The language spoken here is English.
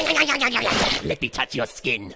Let me touch your skin.